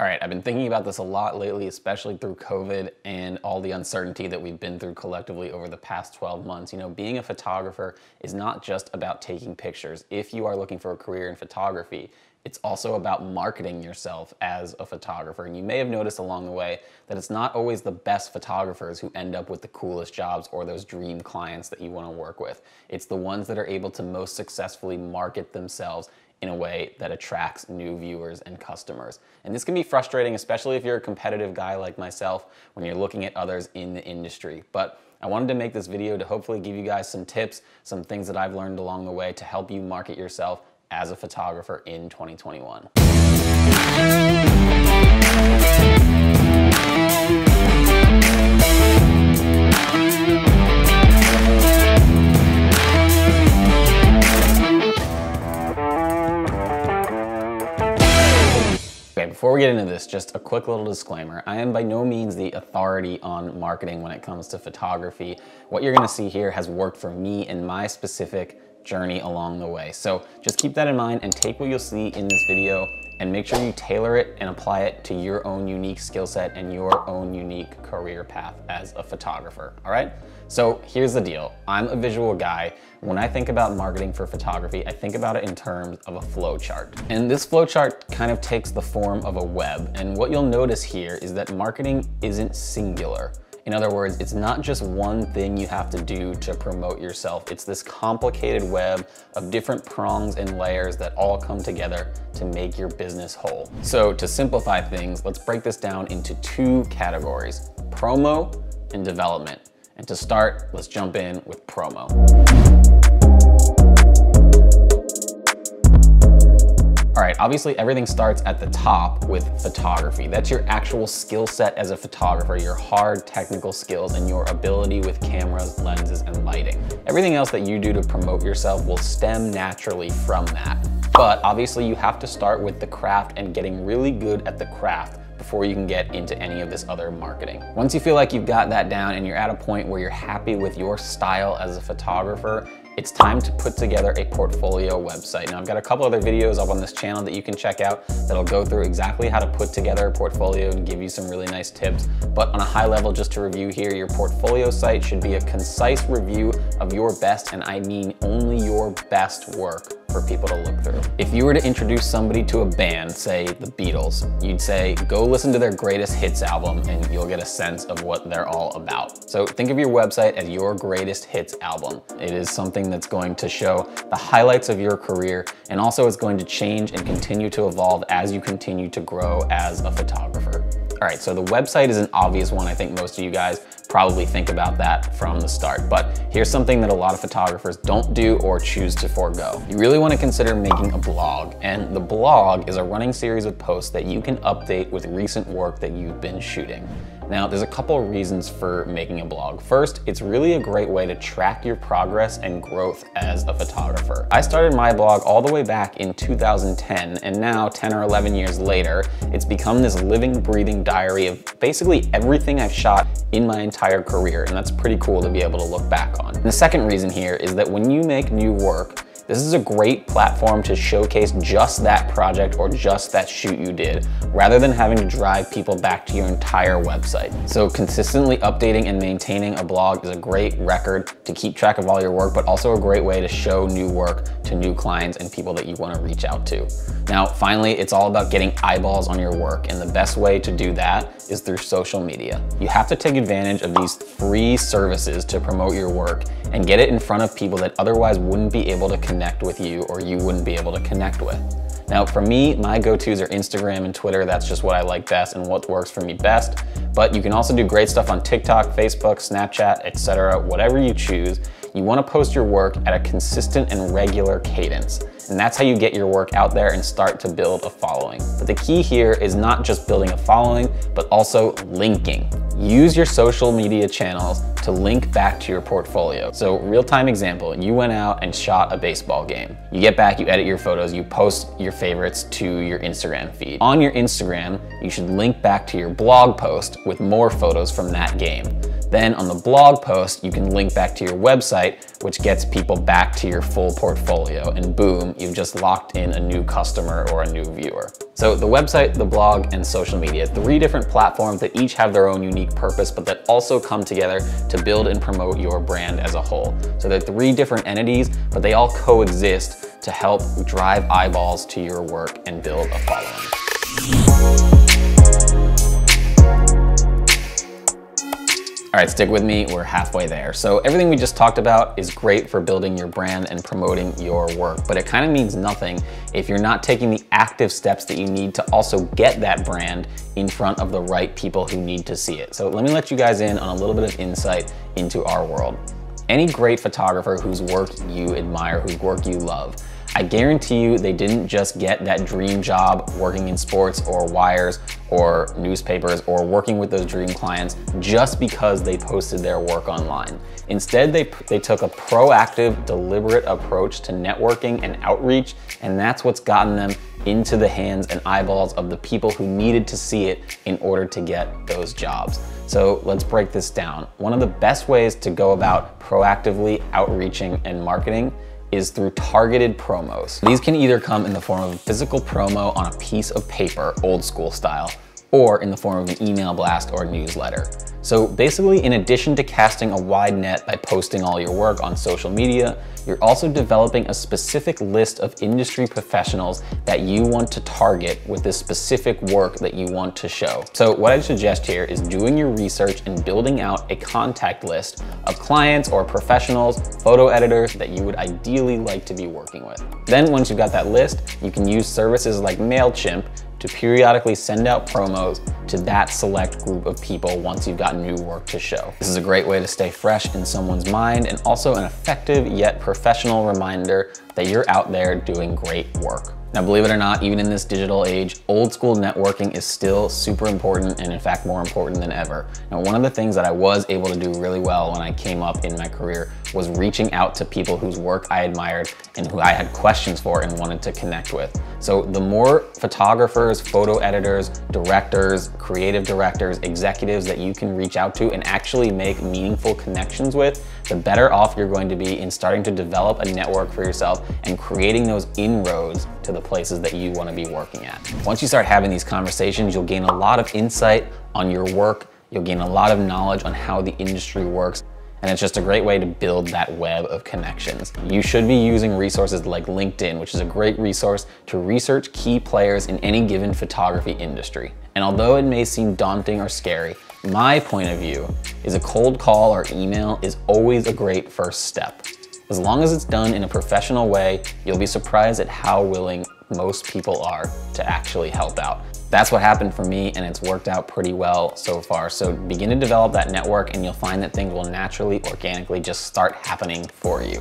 All right, I've been thinking about this a lot lately, especially through COVID and all the uncertainty that we've been through collectively over the past 12 months. You know, being a photographer is not just about taking pictures. If you are looking for a career in photography, it's also about marketing yourself as a photographer. And you may have noticed along the way that it's not always the best photographers who end up with the coolest jobs or those dream clients that you want to work with. It's the ones that are able to most successfully market themselves in a way that attracts new viewers and customers. And this can be frustrating, especially if you're a competitive guy like myself, when you're looking at others in the industry. But I wanted to make this video to hopefully give you guys some tips, some things that I've learned along the way to help you market yourself as a photographer in 2021. Before we get into this, just a quick little disclaimer. I am by no means the authority on marketing when it comes to photography. What you're gonna see here has worked for me in my specific journey along the way. So just keep that in mind and take what you'll see in this video and make sure you tailor it and apply it to your own unique skill set and your own unique career path as a photographer, all right? So here's the deal. I'm a visual guy. When I think about marketing for photography, I think about it in terms of a flow chart. And this flow chart kind of takes the form of a web. And what you'll notice here is that marketing isn't singular. In other words, it's not just one thing you have to do to promote yourself. It's this complicated web of different prongs and layers that all come together to make your business whole. So to simplify things, let's break this down into two categories, promo and development. And to start, let's jump in with promo. All right, obviously everything starts at the top with photography. That's your actual skill set as a photographer, your hard technical skills and your ability with cameras, lenses, and lighting. Everything else that you do to promote yourself will stem naturally from that. But obviously you have to start with the craft and getting really good at the craft before you can get into any of this other marketing. Once you feel like you've got that down and you're at a point where you're happy with your style as a photographer, it's time to put together a portfolio website. Now I've got a couple other videos up on this channel that you can check out that'll go through exactly how to put together a portfolio and give you some really nice tips. But on a high level, just to review here, your portfolio site should be a concise review of your best, and I mean only your best work, for people to look through. If you were to introduce somebody to a band, say the Beatles, you'd say, go listen to their greatest hits album and you'll get a sense of what they're all about. So think of your website as your greatest hits album. It is something that's going to show the highlights of your career, and also it's going to change and continue to evolve as you continue to grow as a photographer. All right, so the website is an obvious one. I think most of you guys probably think about that from the start, but here's something that a lot of photographers don't do or choose to forego. You really want to consider making a blog, and the blog is a running series of posts that you can update with recent work that you've been shooting. Now, there's a couple of reasons for making a blog. First, it's really a great way to track your progress and growth as a photographer. I started my blog all the way back in 2010, and now 10 or 11 years later, it's become this living, breathing diary of basically everything I've shot in my entire career, and that's pretty cool to be able to look back on. And the second reason here is that when you make new work, this is a great platform to showcase just that project or just that shoot you did, rather than having to drive people back to your entire website. So consistently updating and maintaining a blog is a great record to keep track of all your work, but also a great way to show new work to new clients and people that you want to reach out to. Now, finally, it's all about getting eyeballs on your work, and the best way to do that is through social media. You have to take advantage of these free services to promote your work and get it in front of people that otherwise wouldn't be able to connect with you, or you wouldn't be able to connect with. Now for me, my go-tos are Instagram and Twitter. That's just what I like best and what works for me best. But you can also do great stuff on TikTok, Facebook, Snapchat, etc. Whatever you choose, you want to post your work at a consistent and regular cadence. And that's how you get your work out there and start to build a following. But the key here is not just building a following, but also linking. Use your social media channels to link back to your portfolio. So real-time example, you went out and shot a baseball game. You get back, you edit your photos, you post your favorites to your Instagram feed. On your Instagram, you should link back to your blog post with more photos from that game. Then on the blog post, you can link back to your website, which gets people back to your full portfolio, and boom, you've just locked in a new customer or a new viewer. So the website, the blog, and social media, three different platforms that each have their own unique purpose, but that also come together to build and promote your brand as a whole. So they're three different entities, but they all coexist to help drive eyeballs to your work and build a following. All right, stick with me, we're halfway there. So everything we just talked about is great for building your brand and promoting your work, but it kind of means nothing if you're not taking the active steps that you need to also get that brand in front of the right people who need to see it. So let me let you guys in on a little bit of insight into our world. Any great photographer whose work you admire, whose work you love, I guarantee you they didn't just get that dream job working in sports or wires or newspapers or working with those dream clients just because they posted their work online. Instead, they took a proactive, deliberate approach to networking and outreach, and that's what's gotten them into the hands and eyeballs of the people who needed to see it in order to get those jobs. So let's break this down. One of the best ways to go about proactively outreaching and marketing is through targeted promos. These can either come in the form of a physical promo on a piece of paper, old school style, or in the form of an email blast or newsletter. So basically, in addition to casting a wide net by posting all your work on social media, you're also developing a specific list of industry professionals that you want to target with this specific work that you want to show. So what I suggest here is doing your research and building out a contact list of clients or professionals, photo editors that you would ideally like to be working with. Then once you've got that list, you can use services like MailChimp to periodically send out promos to that select group of people once you've got new work to show. This is a great way to stay fresh in someone's mind and also an effective yet professional reminder that you're out there doing great work. Now, believe it or not, even in this digital age, old school networking is still super important and in fact, more important than ever. Now, one of the things that I was able to do really well when I came up in my career was reaching out to people whose work I admired and who I had questions for and wanted to connect with. So the more photographers, photo editors, directors, creative directors, executives that you can reach out to and actually make meaningful connections with, the better off you're going to be in starting to develop a network for yourself and creating those inroads to the places that you want to be working at. Once you start having these conversations, you'll gain a lot of insight on your work. You'll gain a lot of knowledge on how the industry works. And it's just a great way to build that web of connections. You should be using resources like LinkedIn, which is a great resource to research key players in any given photography industry. And although it may seem daunting or scary, my point of view is a cold call or email is always a great first step. As long as it's done in a professional way, you'll be surprised at how willing most people are to actually help out. That's what happened for me, and it's worked out pretty well so far. So begin to develop that network and you'll find that things will naturally, organically just start happening for you.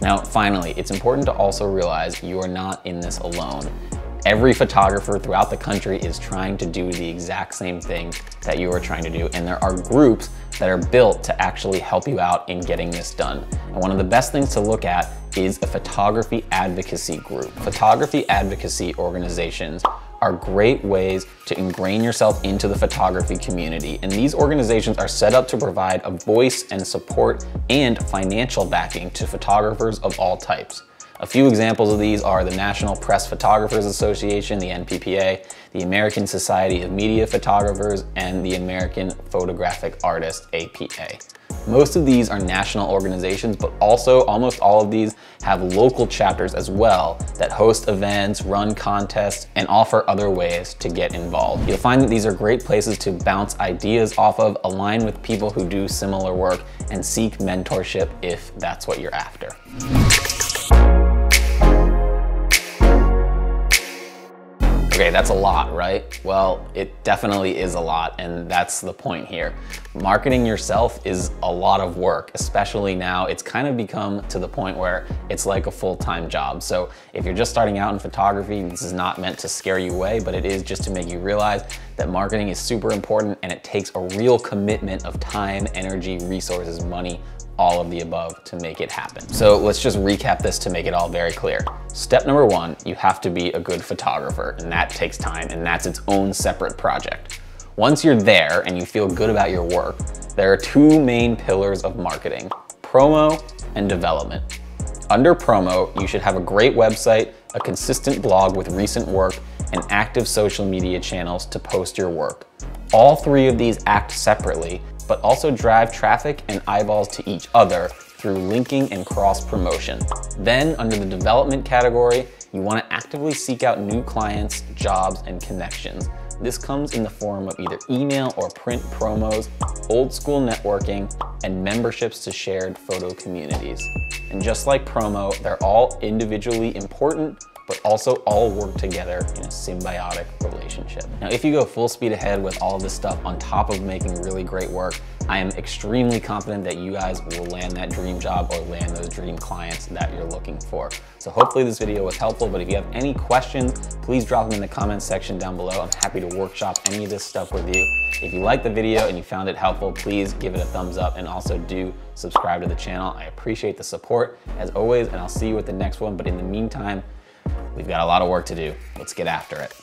Now, finally, it's important to also realize you are not in this alone. Every photographer throughout the country is trying to do the exact same thing that you are trying to do. And there are groups that are built to actually help you out in getting this done. And one of the best things to look at is a photography advocacy group. Photography advocacy organizations are great ways to ingrain yourself into the photography community. And these organizations are set up to provide a voice and support and financial backing to photographers of all types. A few examples of these are the National Press Photographers Association, the NPPA, the American Society of Media Photographers, and the American Photographic Artist, APA. Most of these are national organizations, but also almost all of these have local chapters as well that host events, run contests, and offer other ways to get involved. You'll find that these are great places to bounce ideas off of, align with people who do similar work, and seek mentorship if that's what you're after. Okay, that's a lot, right? Well, it definitely is a lot, and that's the point here. Marketing yourself is a lot of work, especially now. It's kind of become to the point where it's like a full-time job. So if you're just starting out in photography, this is not meant to scare you away, but it is just to make you realize that marketing is super important and it takes a real commitment of time, energy, resources, money, all of the above to make it happen. So let's just recap this to make it all very clear. Step number one, you have to be a good photographer, and that takes time, and that's its own separate project. Once you're there and you feel good about your work, there are two main pillars of marketing: promo and development. Under promo, you should have a great website, a consistent blog with recent work, and active social media channels to post your work. All three of these act separately, but also drive traffic and eyeballs to each other through linking and cross-promotion. Then, under the development category, you want to actively seek out new clients, jobs, and connections. This comes in the form of either email or print promos, old school networking, and memberships to shared photo communities. And just like promo, they're all individually important, but also all work together in a symbiotic relationship. Now, if you go full speed ahead with all this stuff on top of making really great work, I am extremely confident that you guys will land that dream job or land those dream clients that you're looking for. So hopefully this video was helpful, but if you have any questions, please drop them in the comments section down below. I'm happy to workshop any of this stuff with you. If you liked the video and you found it helpful, please give it a thumbs up, and also do subscribe to the channel. I appreciate the support as always, and I'll see you at the next one. But in the meantime, we've got a lot of work to do. Let's get after it.